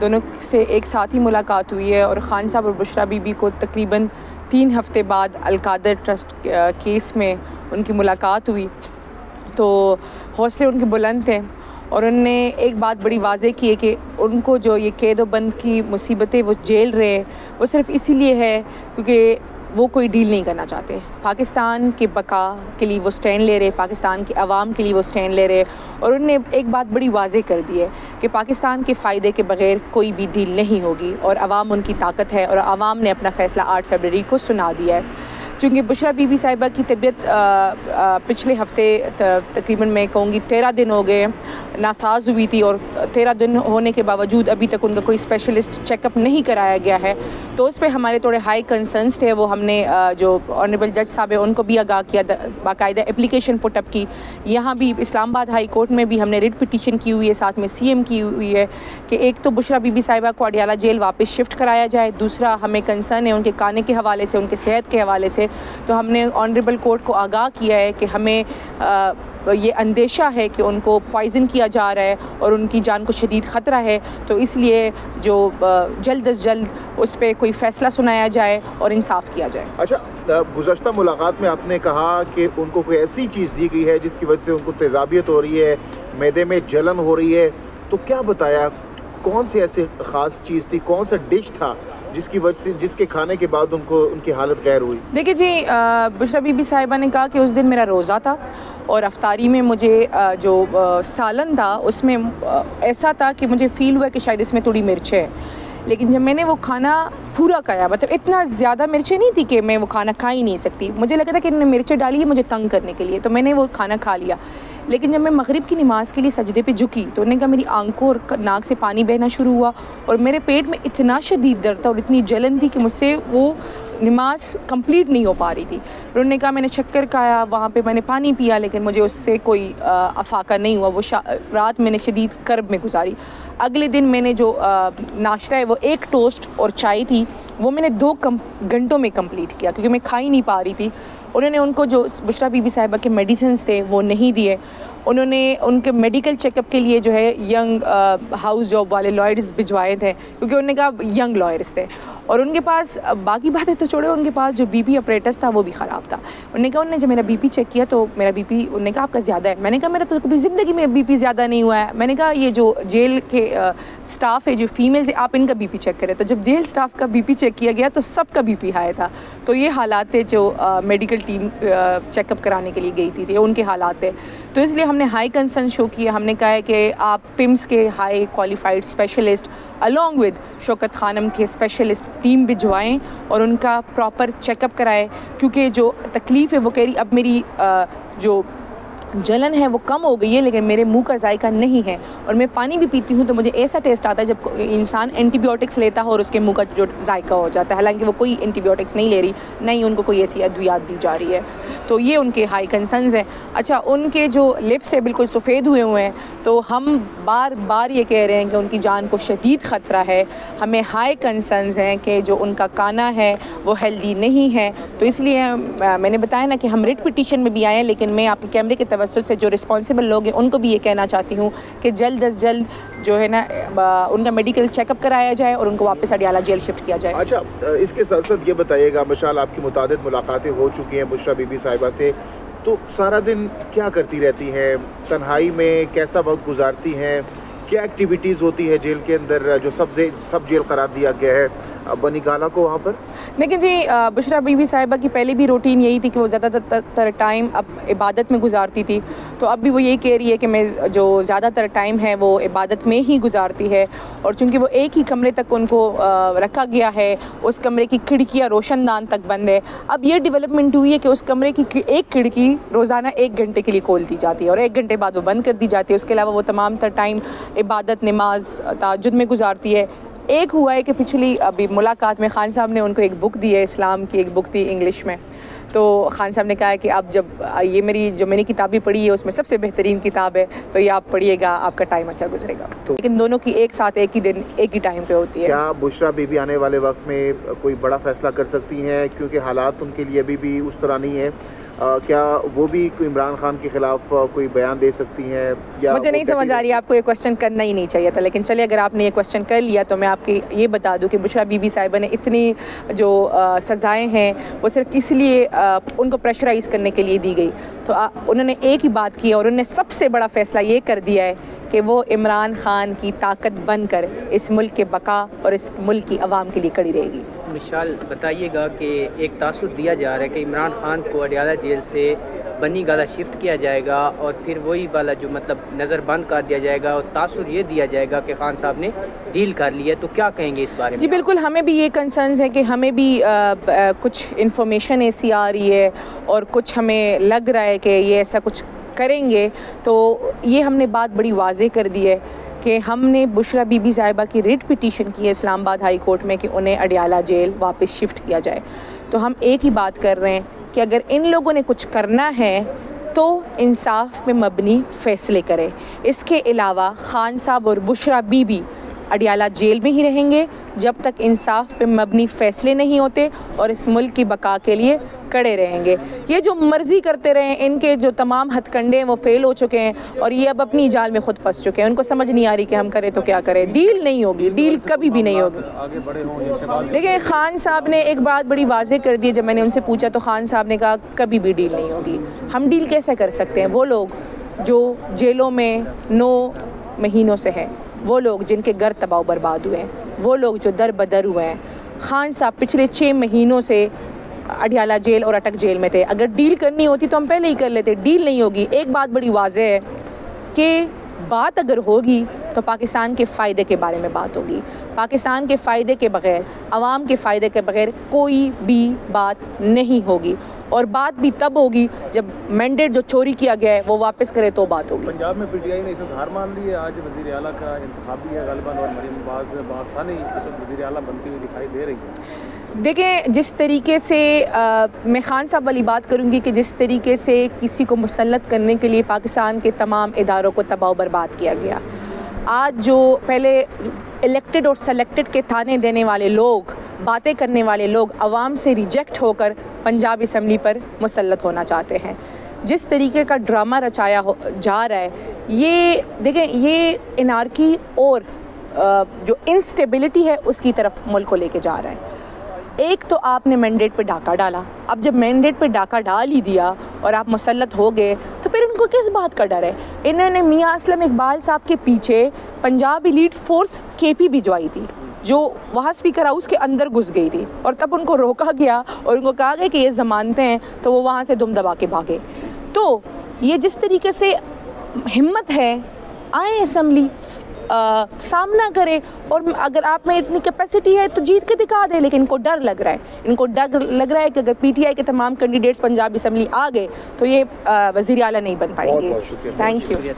दोनों से एक साथ ही मुलाकात हुई है और खान साहब और बुशरा बीबी को तकरीबन 3 हफ्ते बाद अलकादर ट्रस्ट केस में उनकी मुलाकात हुई। तो हौसले उनके बुलंद थे और उनने एक बात बड़ी वाजे की है कि उनको जो ये कैद और बंद की मुसीबतें वो जेल रहे वो सिर्फ़ इसीलिए है क्योंकि वो कोई डील नहीं करना चाहते, पाकिस्तान के बका के लिए वो स्टैंड ले रहे, पाकिस्तान के अवाम के लिए वो स्टैंड ले रहे। और उनने एक बात बड़ी वाजे कर दी है कि पाकिस्तान के फ़ायदे के बगैर कोई भी डील नहीं होगी और आवाम उनकी ताकत है और आवाम ने अपना फ़ैसला 8 फरवरी को सुना दिया है। चूँकि बुशरा बीबी साहिबा की तबीयत पिछले हफ़्ते तकरीबन मैं कहूँगी 13 दिन हो गए नासाज हुई थी और 13 दिन होने के बावजूद अभी तक उनका कोई स्पेशलिस्ट चेकअप नहीं कराया गया है। तो उस पर हमारे थोड़े हाई कंसर्न्स थे, वो हमने जो ऑनरेबल जज साहब हैं उनको भी आगाह किया, बाकायदा एप्लीकेशन पुटअप की। यहाँ भी इस्लामाबाद हाई कोर्ट में भी हमने रिट पिटीशन की हुई है, साथ में CM की हुई है कि एक तो बुशरा बीबी साहिबा को अडियाला जेल वापस शिफ्ट कराया जाए, दूसरा हमें कंसर्न है उनके खाने के हवाले से, उनके सेहत के हवाले से। तो हमने ऑनरेबल कोर्ट को आगाह किया है कि हमें ये अंदेशा है कि उनको पॉइज़न किया जा रहा है और उनकी जान को शदीद ख़तरा है, तो इसलिए जो जल्द अज जल्द उस पर कोई फ़ैसला सुनाया जाए और इंसाफ किया जाए। अच्छा, गुज़श्ता मुलाकात में आपने कहा कि उनको कोई ऐसी चीज़ दी गई है जिसकी वजह से उनको तेज़ाबियत हो रही है, मैदे में जलन हो रही है, तो क्या बताया कौन सी ऐसी ख़ास चीज़ थी, कौन सा डिश था जिसकी वजह से जिसके खाने के बाद उनको उनकी हालत गैर हुई? देखिए जी, बुशरा बीबी साहिबा ने कहा कि उस दिन मेरा रोज़ा था और अफ्तारी में मुझे जो सालन था उसमें ऐसा था कि मुझे फ़ील हुआ कि शायद इसमें थोड़ी मिर्च है, लेकिन जब मैंने वो खाना पूरा खाया, मतलब इतना ज़्यादा मिर्चें नहीं थी कि मैं वो खाना खा ही नहीं सकती, मुझे लगा था कि इन्होंने मिर्चें डाली है मुझे तंग करने के लिए, तो मैंने वो खाना खा लिया। लेकिन जब मैं मगरिब की नमाज़ के लिए सजदे पे झुकी तो उन्होंने कहा मेरी आंखों और नाक से पानी बहना शुरू हुआ और मेरे पेट में इतना शदीद दर्द था और इतनी जलन थी कि मुझसे वो नमाज कंप्लीट नहीं हो पा रही थी। फिर उन्होंने कहा मैंने शक्कर खाया, वहाँ पे मैंने पानी पिया, लेकिन मुझे उससे कोई अफाका नहीं हुआ। वो रात मैंने शदीद कर्ब में गुजारी। अगले दिन मैंने जो नाश्ता है वो एक टोस्ट और चाय थी, वो मैंने 2 घंटों में कंप्लीट किया क्योंकि मैं खा ही नहीं पा रही थी। उन्होंने उनको जो बुशरा बीबी साहिबा के मेडिसिन थे वो नहीं दिए, उन्होंने उनके मेडिकल चेकअप के लिए जो है यंग हाउस जॉब वाले लॉयर्स भिजवाए थे क्योंकि उन्होंने कहा यंग लॉयर्स थे और उनके पास बाकी बातें तो छोड़ो, उनके पास जो बीपी अपरेटस था वो भी ख़राब था। उन्होंने कहा उन्होंने जब मेरा बीपी चेक किया तो मेरा बीपी, उन्होंने कहा आपका ज़्यादा है, मैंने कहा मेरा तो कभी ज़िंदगी में बीपी ज़्यादा नहीं हुआ है। मैंने कहा ये जो जेल के स्टाफ है जो फीमेल्स है आप इनका बीपी चेक करें, तो जब जेल स्टाफ का बीपी चेक किया गया तो सबका बीपी हाई था। तो ये हालात थे जो मेडिकल टीम चेकअप कराने के लिए गई थी, उनके हालात थे। तो इसलिए हमने हाई कंसर्न शो किया, हमने कहा है कि आप PIMS के high qualified specialist along with Shaukat Khanum के स्पेशलिस्ट टीम भिजवाएँ और उनका प्रॉपर चेकअप कराएं क्योंकि जो तकलीफ़ है वो कह रही अब मेरी जो जलन है वो कम हो गई है लेकिन मेरे मुंह का जायका नहीं है और मैं पानी भी पीती हूँ तो मुझे ऐसा टेस्ट आता है जब इंसान एंटीबायोटिक्स लेता है और उसके मुंह का जो जायका हो जाता है, हालांकि वो कोई एंटीबायोटिक्स नहीं ले रही, नहीं उनको कोई ऐसी अद्वियात दी जा रही है। तो ये उनके हाई कंसर्न्स हैं। अच्छा, उनके जो लिप्स है बिल्कुल सफ़ेद हुए हैं, तो हम बार बार ये कह रहे हैं कि उनकी जान को शदीद ख़तरा है, हमें हाई कंसर्न्स हैं कि जो उनका खाना है वो हेल्दी नहीं है। तो इसलिए मैंने बताया ना कि हम रिट पिटीशन में भी आए हैं, लेकिन मैं आपके कैमरे के तवस्सुल से जो रिस्पॉन्सिबल लोग हैं उनको भी ये कहना चाहती हूँ कि जल्द अज जल्द जो है ना उनका मेडिकल चेकअप कराया जाए और उनको वापस अडियाला जेल शिफ्ट किया जाए। अच्छा, इसके साथ साथ ये बताइएगा, मशाल आपकी मुतादिद मुलाकातें हो चुकी हैं बुशरा बीबी साहिबा से, तो सारा दिन क्या करती रहती हैं, तन्हाई में कैसा वक्त गुजारती हैं, क्या एक्टिविटीज़ होती है जेल के अंदर जो सब जेल करार दिया गया है बनीगाला को वहाँ पर? लेकिन जी, बुशरा बीबी साहिबा की पहले भी रूटीन यही थी कि वो ज़्यादातर टाइम अब इबादत में गुजारती थी, तो अब भी वो यही कह रही है कि मैं जो ज़्यादातर टाइम है वो इबादत में ही गुजारती है। और चूँकि वो एक ही कमरे तक उनको रखा गया है, उस कमरे की खिड़कियाँ रोशनदान तक बंद है। अब ये डेवलपमेंट हुई है कि उस कमरे की एक खिड़की रोज़ाना 1 घंटे के लिए खोल दी जाती है और 1 घंटे बाद वो बंद कर दी जाती है। उसके अलावा वो तमाम तर टाइम इबादत, नमाज, ताजुद में गुजारती है। एक हुआ है कि पिछली अभी मुलाकात में खान साहब ने उनको एक बुक दी है, इस्लाम की एक बुक थी इंग्लिश में, तो खान साहब ने कहा है कि आप जब ये मेरी जो मैंने किताबें पढ़ी है उसमें सबसे बेहतरीन किताब है, तो ये आप पढ़िएगा, आपका टाइम अच्छा गुजरेगा। तो लेकिन दोनों की एक साथ एक ही दिन एक ही टाइम पे होती है। क्या बुशरा बीबी आने वाले वक्त में कोई बड़ा फैसला कर सकती हैं क्योंकि हालात उनके लिए अभी भी उस तरह नहीं है क्या वो भी इमरान खान के खिलाफ कोई बयान दे सकती हैं? या मुझे नहीं समझ आ रही, आपको ये क्वेश्चन करना ही नहीं चाहिए था, लेकिन चलिए अगर आपने ये क्वेश्चन कर लिया तो मैं आपकी ये बता दूं कि बुशरा बीबी साहिबा ने इतनी जो सज़ाएं हैं वो सिर्फ इसलिए उनको प्रेशराइज़ करने के लिए दी गई। तो उन्होंने एक ही बात की और उन्होंने सबसे बड़ा फ़ैसला ये कर दिया है कि वो इमरान खान की ताकत बनकर इस मुल्क के बका और इस मुल्क की आवाम के लिए खड़ी रहेगी। मिशाल, बताइएगा कि एक तासुर दिया जा रहा है कि इमरान खान को अडियाला जेल से बनीगाला शिफ्ट किया जाएगा और फिर वही वाला जो मतलब नज़र बंद कर दिया जाएगा और तासुर ये दिया जाएगा कि खान साहब ने डील कर लिया, तो क्या कहेंगे इस बारे में? जी बिल्कुल, हमें भी ये कंसर्नस है कि हमें भी कुछ इन्फॉर्मेशन ऐसी आ रही है और कुछ हमें लग रहा है कि ये ऐसा कुछ करेंगे। तो ये हमने बात बड़ी वाज़ेह कर दी है कि हमने बुशरा बीबी साहिबा की रिट पिटीशन की है इस्लामाबाद हाई कोर्ट में कि उन्हें अडियाला जेल वापस शिफ्ट किया जाए। तो हम एक ही बात कर रहे हैं कि अगर इन लोगों ने कुछ करना है तो इंसाफ पे मबनी फ़ैसले करें। इसके अलावा खान साहब और बुशरा बीबी अडियाला जेल में ही रहेंगे जब तक इंसाफ पे मबनी फ़ैसले नहीं होते और इस मुल्क की बका के लिए कड़े रहेंगे। ये जो मर्ज़ी करते रहें, इनके जो तमाम हथकंडे हैं वो फ़ेल हो चुके हैं और ये अब अपनी जाल में खुद फंस चुके हैं। उनको समझ नहीं आ रही कि हम करें तो क्या करें। डील नहीं होगी, डील कभी भी नहीं होगी। देखिए खान साहब ने एक बात बड़ी वाज़ेह कर दी, जब मैंने उनसे पूछा तो खान साहब ने कहा कभी भी डील नहीं होगी। हम डील कैसे कर सकते हैं? वो लोग जो जेलों में 9 महीनों से हैं, वो लोग जिनके घर तबाह बर्बाद हुए हैं, वो लोग जो दर बदर हुए हैं। खान साहब पिछले 6 महीनों से अडियाला जेल और अटक जेल में थे। अगर डील करनी होती तो हम पहले ही कर लेते, डील नहीं होगी। एक बात बड़ी वाज़ेह है कि बात अगर होगी तो पाकिस्तान के फ़ायदे के बारे में बात होगी। पाकिस्तान के फ़ायदे के बग़ैर, आवाम के फ़ायदे के बग़ैर कोई भी बात नहीं होगी और बात भी तब होगी जब मैंडेट जो चोरी किया गया है वो वापस करे तो बात होगी। पंजाब में पीटीआई ने इस वक्त हार मान ली है, आज वज़ीर आला का इंतखाब भी है ग़ालिबन और मरियम नवाज़ बासानी इस वक्त वज़ीर आला बनती हुई दिखाई दे रही है। देखें जिस तरीके से मैं खान साहब वाली बात करूंगी कि जिस तरीके से किसी को मुसल्लत करने के लिए पाकिस्तान के तमाम इदारों को तबाह बर्बाद किया गया। आज जो पहले इलेक्टेड और सेलेक्टेड के थाने देने वाले लोग, बातें करने वाले लोग आवाम से रिजेक्ट होकर पंजाब असम्बली पर मुसल्लत होना चाहते हैं। जिस तरीके का ड्रामा रचाया जा रहा है, ये देखें ये एनार्की और जो इंस्टेबिलिटी है उसकी तरफ मुल्क को लेके जा रहा है। एक तो आपने मैंडेट पे डाका डाला, अब जब मैंडेट पे डाका डाल ही दिया और आप मुसल्लत हो गए तो फिर उनको किस बात का डर है? इन्होंने मियां असलम इकबाल साहब के पीछे पंजाबी लीड फोर्स केपी भिजवाई थी जो वहाँ स्पीकर हाउस के अंदर घुस गई थी और तब उनको रोका गया और उनको कहा गया कि ये ज़मानतें हैं, तो वो वहाँ से दुम दबा के भागे। तो ये जिस तरीके से हिम्मत है, आए असम्बली सामना करे और अगर आप में इतनी कैपेसिटी है तो जीत के दिखा दे, लेकिन इनको डर लग रहा है। इनको डर लग रहा है कि अगर पीटीआई के तमाम कैंडिडेट्स पंजाब असम्बली आ गए तो ये वज़ीर आला नहीं बन पाएंगे। Thank you.